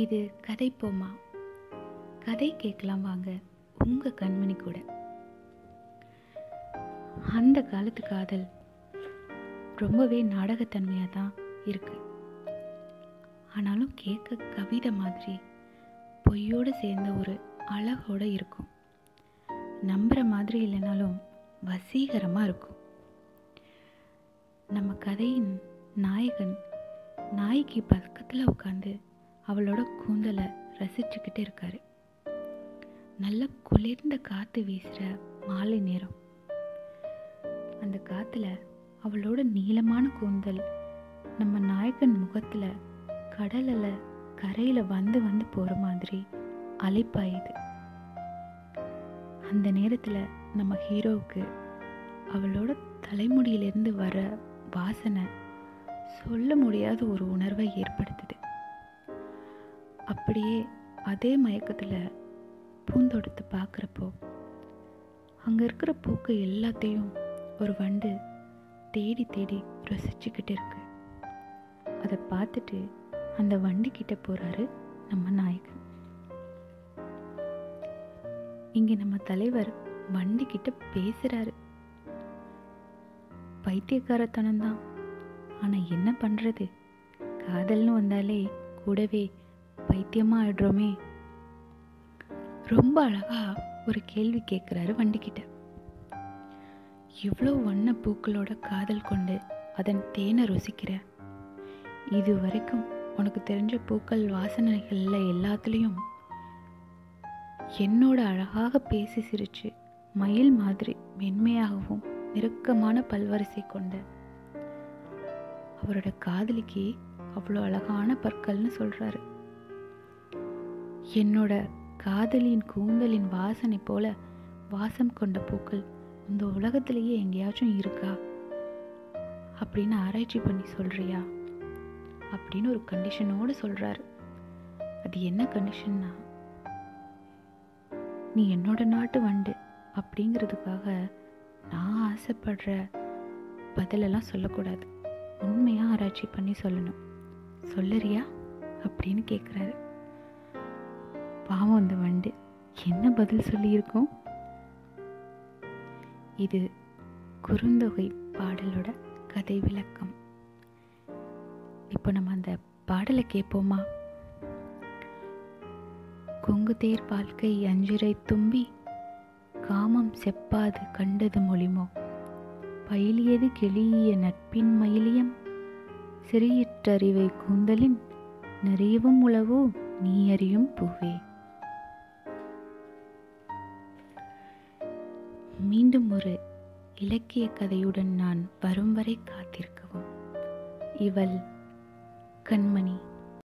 இது கதை போமா, கதை கேட்கலாம் வாங்க உங்கள் கண்மணி கூட. அந்த காலத்து காதல் ரொம்பவே நாடகத்தன்மையாக தான் இருக்கு. ஆனாலும் கேட்க கவிதை மாதிரி பொய்யோடு சேர்ந்த ஒரு அழகோடு இருக்கும். நம்புகிற மாதிரி இல்லைனாலும் வசீகரமாக இருக்கும். நம்ம கதையின் நாயகன் நாய்க்கு பக்கத்தில் உட்காந்து அவளோட கூந்தலை ரசிச்சுக்கிட்டே இருக்காரு. நல்ல குளிர்ந்த காற்று வீசுகிற மாலை நேரம். அந்த காற்றுல அவளோட நீளமான கூந்தல் நம்ம நாயகன் முகத்தில் கடலில் கரையில் வந்து வந்து போகிற மாதிரி அலைப்பாயுது. அந்த நேரத்தில் நம்ம ஹீரோவுக்கு அவளோட தலைமுடியிலேருந்து வர வாசனை சொல்ல முடியாத ஒரு உணர்வை ஏற்படுத்துது. அப்படியே அதே மயக்கத்தில் பூந்தோட்டத்தை பார்க்குறப்போ அங்கே இருக்கிற பூக்கு எல்லாத்தையும் ஒரு வண்டு தேடி தேடி ரசிச்சுக்கிட்டு இருக்கு. அதை பார்த்துட்டு அந்த வண்டுக்கிட்ட போகிறாரு நம்ம நாயகன். இங்கே நம்ம தலைவர் வண்டுக்கிட்ட பேசுகிறாரு. பைத்தியக்காரத்தனம்தான், ஆனால் என்ன பண்ணுறது, காதல்னு வந்தாலே கூடவே பைத்தியமாக ஆடுறோமே. ரொம்ப அழகாக ஒரு கேள்வி கேட்குறாரு வண்டிக்கிட்ட. இவ்வளோ வண்ண பூக்களோட காதல் கொண்டு அதன் தேனை ருசிக்கிற, இது வரைக்கும் உனக்கு தெரிஞ்ச பூக்கள் வாசனைகளில் எல்லாத்துலேயும் என்னோட அழகாக பேசி சிரித்து மயில் மாதிரி மென்மையாகவும் நெருக்கமான பல்வரிசை கொண்ட அவரோட காதலிக்கு அவ்வளோ அழகான பற்கள்னு சொல்கிறாரு. என்னோட காதலின் கூந்தலின் வாசனை போல வாசம் கொண்ட பூக்கள் இந்த உலகத்திலேயே எங்கேயாச்சும் இருக்கா அப்படின்னு ஆராய்ச்சி பண்ணி சொல்றியா அப்படின்னு ஒரு கண்டிஷனோடு சொல்றாரு. அது என்ன கண்டிஷன்னா, நீ என்னோட நாட்டு வண்டு அப்படிங்கிறதுக்காக நான் ஆசைப்படுற பதிலெல்லாம் சொல்லக்கூடாது, உண்மையாக ஆராய்ச்சி பண்ணி சொல்லணும், சொல்லறியா அப்படின்னு கேட்குறாரு. பாவம் அந்த வண்டு என்ன பதில் சொல்லியிருக்கோம். இது குறுந்தொகை பாடலோட கதை விளக்கம். இப்போ நம்ம அந்த பாடலை கேட்போமா? கொங்கு தேர் வாழ்க்கை அஞ்சிரை தும்பி காமம் செப்பாது கண்டது மொழிமோ பயிலியது கெளிய நட்பின் மயிலியம் சிறியிற்றறிவை கூந்தலின் நிறையவும் உளவோ நீ அறியும் பூவே. மீண்டும் ஒரு இலக்கிய கதையுடன் நான் வரும் வரை காத்திருக்கவும். இவள் கண்மணி.